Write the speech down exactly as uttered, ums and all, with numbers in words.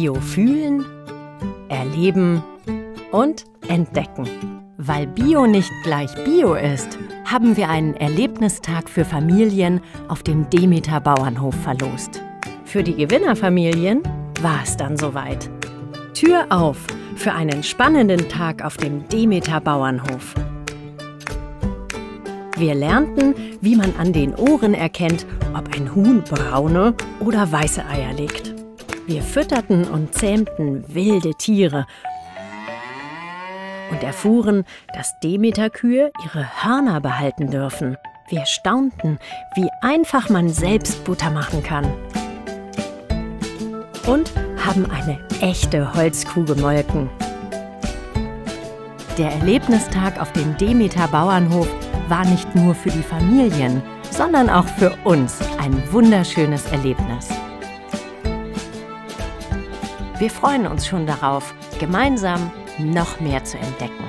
Bio fühlen, erleben und entdecken. Weil Bio nicht gleich Bio ist, haben wir einen Erlebnistag für Familien auf dem Demeter Bauernhof verlost. Für die Gewinnerfamilien war es dann soweit. Tür auf für einen spannenden Tag auf dem Demeter Bauernhof. Wir lernten, wie man an den Ohren erkennt, ob ein Huhn braune oder weiße Eier legt. Wir fütterten und zähmten wilde Tiere und erfuhren, dass Demeter-Kühe ihre Hörner behalten dürfen. Wir staunten, wie einfach man selbst Butter machen kann. Und haben eine echte Holzkuh gemolken. Der Erlebnistag auf dem Demeter Bauernhof war nicht nur für die Familien, sondern auch für uns ein wunderschönes Erlebnis. Wir freuen uns schon darauf, gemeinsam noch mehr zu entdecken.